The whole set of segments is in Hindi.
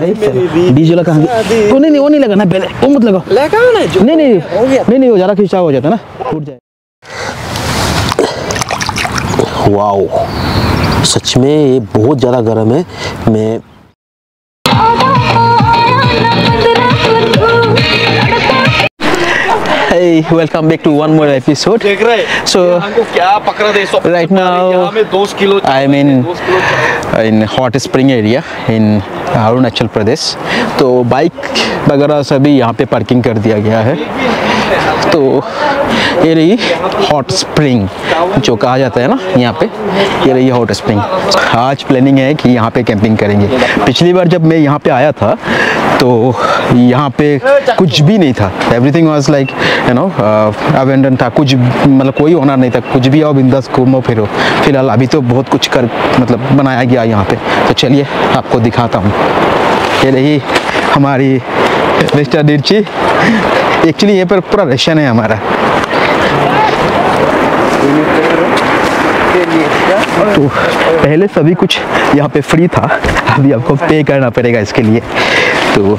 डीजे लगा तो नहीं, वो नहीं लगाना, वो मत लगाओ, लगाओ ना, नहीं नहीं नहीं नहीं, वो ज़्यादा खिंचाव हो जाता ना, टूट जाए। वाओ, सच में ये बहुत ज़्यादा गर्म है। मैं Hey, welcome back to one more episode. देख रहे हैं? So, हमको क्या पकड़ा दे सब? Right now, यहाँ में 2 kilo I'm in hot spring area in Arunachal Pradesh. तो बाइक वगैरह सभी यहाँ पे पार्किंग कर दिया गया है। तो ये रही हॉट स्प्रिंग जो कहा जाता है ना, यहाँ पे ये रही हॉट स्प्रिंग। आज प्लानिंग है कि यहाँ पे कैंपिंग करेंगे। पिछली बार जब मैं यहाँ पे आया था तो यहाँ पे कुछ भी नहीं था, everything was like you know abandon था, कुछ मतलब कोई होना नहीं था, कुछ भी आओ बिंदास घूमो फिरो। फिलहाल अभी तो बहुत कुछ कर मतलब बनाया गया यहाँ पे। तो चलिए आपको दिखाता हूँ। ये रही हमारी मिस्टर डिर्ची, एक्चुअली ये पर पूरा रशियन है हमारा। तो पहले सभी कुछ यहाँ पे फ्री था, अभी आपको पे करना पड़ेगा इसके लिए। तो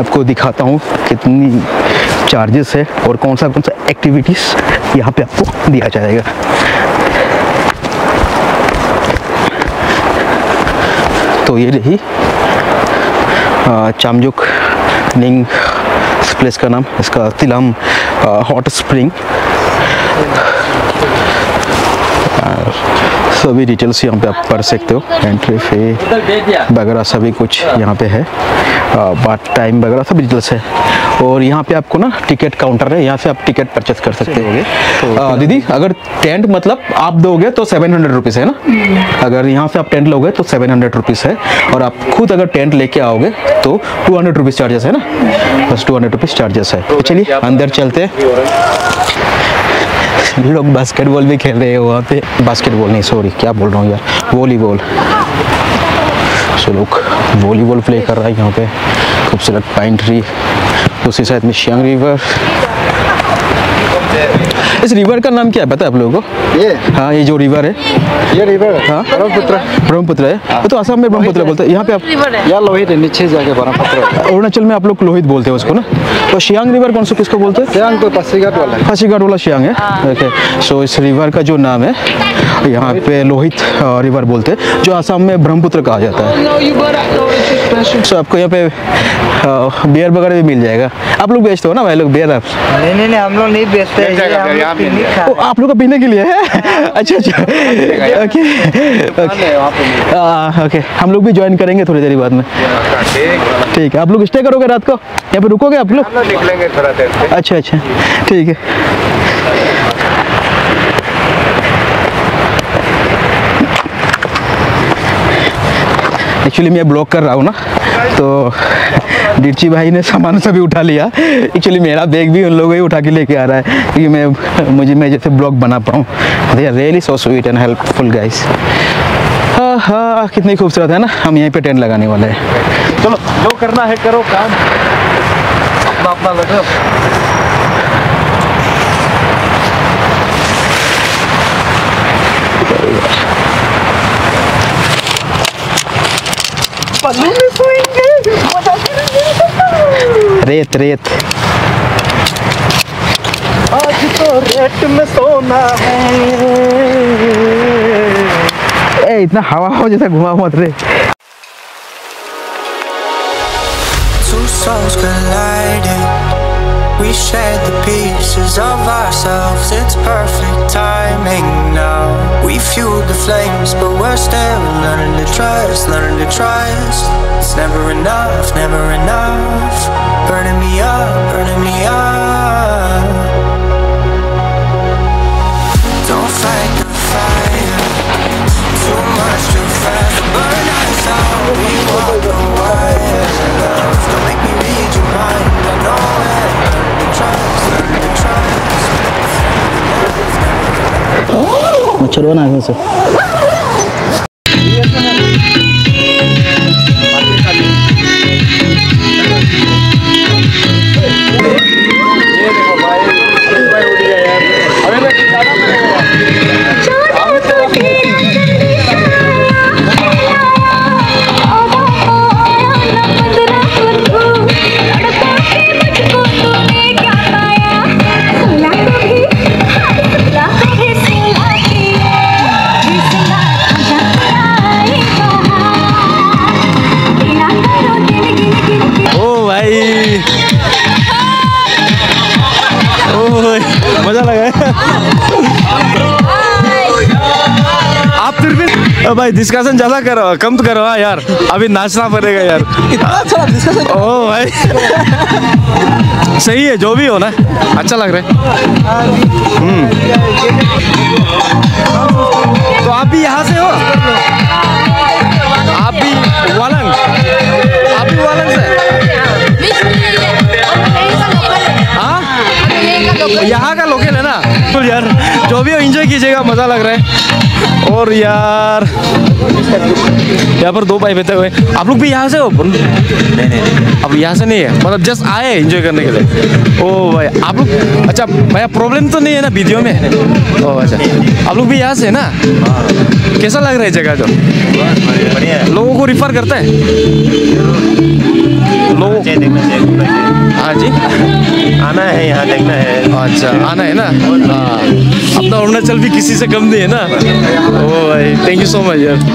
आपको दिखाता हूँ कितनी चार्जेस है और कौन सा एक्टिविटीज़ यहाँ पे आपको दिया जाएगा। तो ये रही चामजोक निंग प्लेस का नाम, इसका तिलाम हॉट स्प्रिंग। सभी डिटेल्स यहाँ पे आप पढ़ सकते हो, एंट्री फी वगैरह सभी कुछ यहाँ पे है, बाथ टाइम वगैरह सभी डिटेल्स है। और यहाँ पे आपको ना टिकट काउंटर है, यहाँ से आप टिकट परचेस कर सकते होगे। तो दीदी अगर टेंट मतलब आप दोगे तो 700 रुपीज़ है ना, अगर यहाँ से आप टेंट लोगे तो 700 रुपीज़ है, और आप खुद अगर टेंट लेके आओगे तो 200 रुपीज़ चार्जेस है ना, बस 200 रुपीज़ चार्जेस है। तो चलिए अंदर चलते हैं। लोग बास्केटबॉल भी खेल रहे हैं वहाँ पे, बास्केटबॉल नहीं सॉरी क्या बोल रहा हूँ यार, वॉलीबॉल। सो लोग वॉलीबॉल प्ले कर रहा है यहाँ पे, खूबसूरत पाइन ट्री, उसी साइड में शियांग रिवर। इस रिवर का नाम क्या है पता है आप लोगों को? ये हाँ ये जो रिवर है, ये रिवर हाँ ब्रह्मपुत्र है। तो असम में ब्रह्मपुत्र बोलते हैं, यहाँ पे आप यार लोहित है, नीचे जाके ब्रह्मपुत्र। अरुणाचल में आप लोग लोहित बोलते हैं उसको ना। तो शियांग रिवर कौन सा किसको बोलते हैं? शियांग तो पासीघाट वाला, पासीघाट वाला शियांग है। ओके, सो इस रिवर का जो नाम है यहाँ पे लोहित रिवर बोलते हैं, जो असम में ब्रह्मपुत्र कहा जाता है। सो आपको यहाँ पे बियर वगैरह भी मिल जाएगा। आप लोग बेचते हो ना भाई लोग बियर? आप नहीं, हम लोग नहीं बेचते हैं। तो आप लोग को पीने के लिए है? अच्छा, ओके ओके, हम लोग भी ज्वाइन करेंगे थोड़ी देर बाद में। ठीक है, आप लोग स्टे करोगे रात को यहाँ पे, रुकोगे आप लोग? निकलेंगे थोड़ा देर। अच्छा, ठीक है। एक्चुअली मैं ब्लॉग कर रहा हूँ ना, तो डिर्ची भाई ने सामान सभी उठा लिया। एक्चुअली मेरा बैग भी उन लोगों ही उठा के लेके आ रहा है, क्योंकि मैं जैसे ब्लॉग बना पाऊँ। They are really so sweet and helpful guys. हाँ, कितनी खूबसूरत है ना। हम यहीं पे टेंट लगाने वाले हैं। चलो जो करना है करो, काम अपना अपना लगाओ। रेत रेत आज तो रेत में सोना है। ए इतना हवा हो जैसा घुमा मत रे। Two souls collided, we shared the pieces of ourselves, it's perfect timing now. We fueled the flames but we're still learning to trust. It's never enough, burning me up. Don't fight the fire, too much too fast to burn us out. We walk the wire, don't make me read your mind. I know it, learning to trust. मच्छरों ना आएंगे सर। भाई डिस्कशन ज्यादा करो, कम तो करो यार, अभी नाचना पड़ेगा यार। इतना ओ भाई सही है, जो भी हो ना अच्छा लग रहा है। तो आप भी यहाँ से हो? आप भी वालंग? आप भी वालंग से? हाँ, यहाँ का लोकल है ना। तो यार जो भी हो एंजॉय कीजिएगा, मज़ा लग रहा है। और यार यहाँ पर दो भाई बैठे हुए, आप लोग भी यहाँ से हो? नहीं नहीं, अब यहाँ से नहीं है, मतलब जस्ट आए एंजॉय करने के लिए। ओ भाई आप लोग, अच्छा भैया प्रॉब्लम तो नहीं है ना वीडियो में? ओ अच्छा, आप लोग भी यहाँ से है ना? कैसा लग रहा है जगह? जो लोगों को रिफर करता है लोग। हाँ जी, आना है यहाँ, देखना है। अच्छा आना है ना, अपना अरुणाचल भी किसी से कम नहीं है ना। ओ भाई थैंक यू सो मच यार।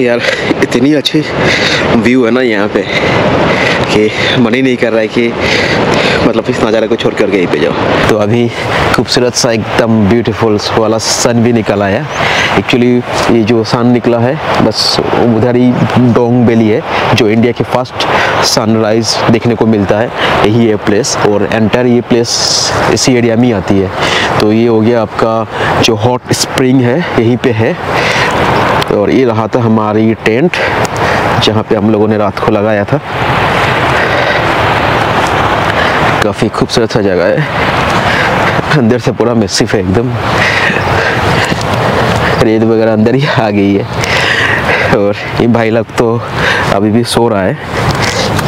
यार इतनी अच्छी व्यू है ना यहाँ पे कि मन ही नहीं कर रहा है कि मतलब इस नज़ारे को छोड़ कर यहीं पे जाओ। तो अभी खूबसूरत सा एकदम ब्यूटीफुल वाला सन भी निकला है। एक्चुअली ये जो सन निकला है बस उधर ही डोंग वैली है, जो इंडिया के फर्स्ट सनराइज देखने को मिलता है, यही है प्लेस। और एंटर ये प्लेस इसी एरिया में आती है। तो ये हो गया आपका जो हॉट स्प्रिंग है, यहीं पर है। और ये रहा था हमारी टेंट जहाँ पे हम लोगों ने रात को लगाया था। काफ़ी खूबसूरत सा जगह है, अंदर से पूरा मैसिफ है, एकदम रेत वगैरह अंदर ही आ गई है। और ये भाई लोग तो अभी भी सो रहा है,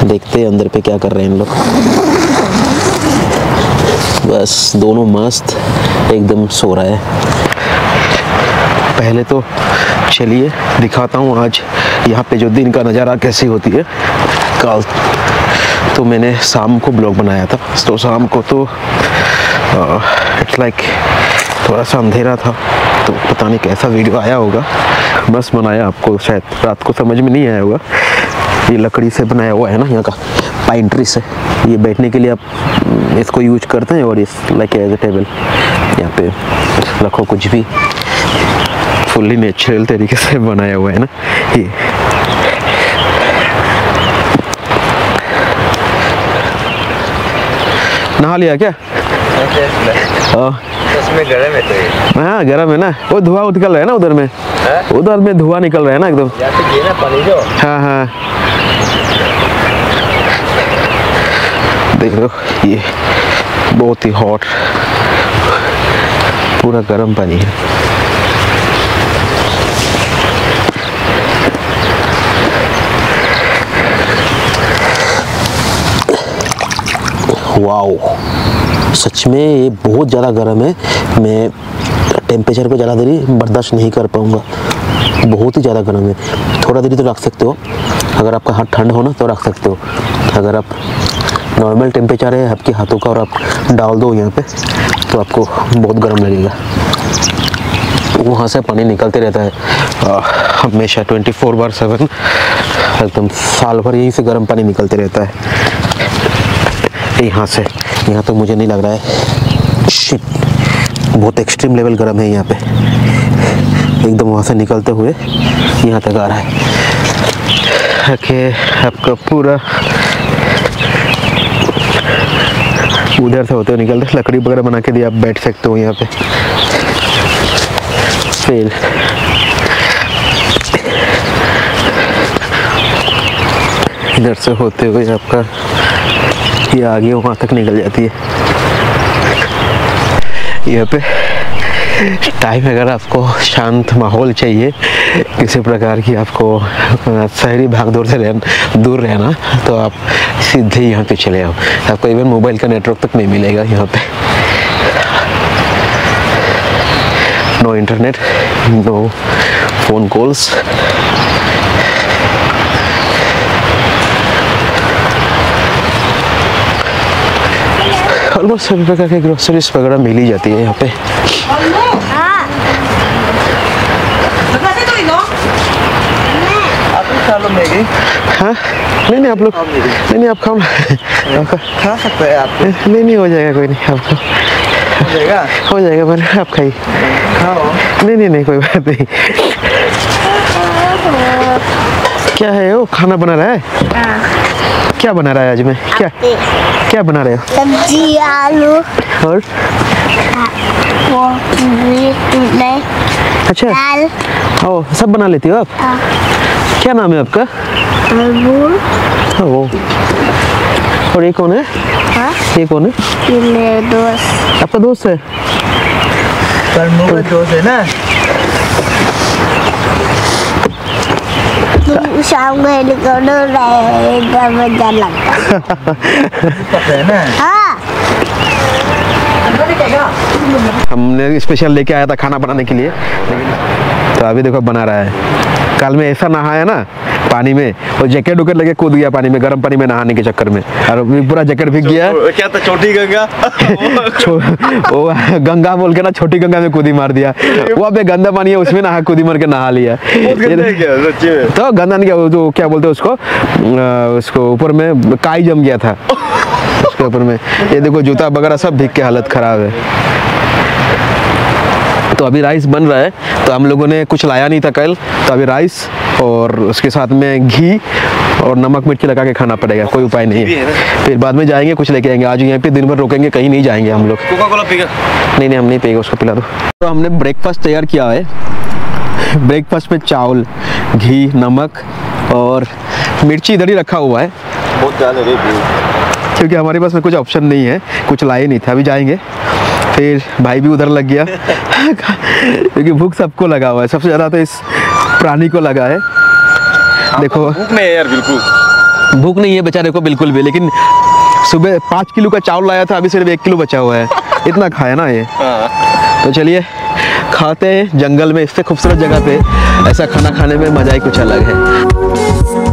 देखते हैं अंदर पे क्या कर रहे हैं इन लोग। बस दोनों मस्त एकदम सो रहा है। पहले तो चलिए दिखाता हूँ आज यहाँ पे जो दिन का नज़ारा कैसी होती है। कल तो मैंने शाम को ब्लॉग बनाया था, तो शाम को तो इट्स लाइक थोड़ा सा अंधेरा था, तो पता नहीं कैसा वीडियो आया होगा। बस बनाया, आपको शायद रात को समझ में नहीं आया होगा। ये लकड़ी से बनाया हुआ है ना, यहाँ का पाइन ट्री से। ये बैठने के लिए आप इसको यूज करते हैं, और इस लाइक एज ए टेबल यहाँ पे रखो कुछ भी। फुल्ली नेचुरल तरीके से बनाया हुआ है ना ये। नहा लिया क्या? गरम है तो। हाँ गरम है ना, वो धुआं निकल रहा है ना उधर में। उधर में धुआं निकल रहा है ना एकदम। हाँ हाँ देख लो, ये बहुत ही हॉट पूरा गर्म पानी है। वाओ, सच में ये बहुत ज़्यादा गर्म है। मैं टेम्परेचर को ज़्यादा देरी बर्दाश्त नहीं कर पाऊँगा, बहुत ही ज़्यादा गर्म है। थोड़ा देरी तो रख सकते हो, अगर आपका हाथ ठंड हो ना तो रख सकते हो। अगर आप नॉर्मल टेम्परेचर है आपके हाथों का और आप डाल दो यहाँ पे, तो आपको बहुत गर्म लगेगा। वहाँ से पानी निकलते रहता है हमेशा, 24/7 एकदम साल भर यहीं से गर्म पानी निकलते रहता है यहाँ से। यहाँ तो मुझे नहीं लग रहा है, शिट बहुत एक्सट्रीम लेवल गर्म है यहाँ पे। एकदम वहाँ से निकलते हुए यहाँ तक आ रहा है। ओके आपका पूरा उधर से होते हुए निकलते, लकड़ी वगैरह बना के दिया, आप बैठ सकते हो यहाँ पे। फिर इधर से होते हुए आपका ये आगे वहाँ तक निकल जाती है। यहाँ पे टाइम अगर आपको शांत माहौल चाहिए, किसी प्रकार की आपको शहरी भागदौड़ से दूर रहना, तो आप सीधे यहाँ पे चले आओ। आपको इवन मोबाइल का नेटवर्क तक नहीं मिलेगा यहाँ पे। No internet, no phone calls. Almost सभी प्रकार की ग्रोसरीज वगैरह मिल ही जाती है यहाँ पे। हाँ नहीं नहीं आप लोग नहीं नहीं आप खाओ खा सकते हैं आप। नहीं नहीं हो जाएगा कोई नहीं आपको हो जाएगा पर आप खाइए नहीं नहीं नहीं कोई बात नहीं। क्या है वो खाना बना रहा है? क्या बना रहा है आज में? क्या क्या बना रहे हो? सब्जी आलू और वो अच्छा ओ सब बना लेती हो आप? क्या नाम है आपका? वो और ये कौन है? हाँ? ये कौन है? ये मेरा दोस्त। आपका दोस्त है? दोस्त है ना। शाम में हेलीकॉप्टर उड़ाएगा मजा लगता है ना। हाँ हमने स्पेशल लेके आया था खाना बनाने के लिए तो अभी देखो बना रहा है। कल में ऐसा नहाया ना पानी में और जैकेट उकेट लेके कूद गया पानी में गर्म पानी में नहाने के चक्कर में और पूरा जैकेट भीग गया। क्या था छोटी गंगा वो गंगा बोल के ना छोटी गंगा में कूदी मार दिया। वो पे गंदा पानी है उसमें नहा कूदी मार के नहा लिया। तो गंदा नहीं क्या तो क्या बोलते उसको उसको ऊपर में काई जम गया था उसके ऊपर में। ये देखो जूता वगैरह सब भीग के हालत खराब है। तो अभी राइस बन रहा है तो हम लोगों ने कुछ लाया नहीं था कल तो अभी राइस और उसके साथ में घी और नमक मिर्ची लगा के खाना पड़ेगा कोई उपाय नहीं है। फिर बाद में जाएंगे कुछ लेके आएंगे। आज यहीं पे दिन भर रुकेंगे कहीं नहीं जाएंगे हम लोग। कोका कोला पिएगा? नहीं नहीं हम नहीं पिएगा उसको पिला दो। तो हमने ब्रेकफास्ट तैयार किया है। ब्रेकफास्ट में चावल घी नमक और मिर्ची इधर ही रखा हुआ है क्योंकि हमारे पास में कुछ ऑप्शन नहीं है कुछ लाए नहीं थे। अभी जाएंगे फिर भाई भी उधर लग गया क्योंकि भूख सबको लगा हुआ है सबसे ज़्यादा तो इस प्राणी को लगा है। देखो भूख नहीं है यार बिल्कुल भूख नहीं है बेचारे को बिल्कुल भी। लेकिन सुबह 5 किलो का चावल लाया था अभी सिर्फ 1 किलो बचा हुआ है इतना खाया ना ये। तो चलिए खाते हैं जंगल में इससे खूबसूरत जगह पे ऐसा खाना खाने में मज़ा ही कुछ अलग है।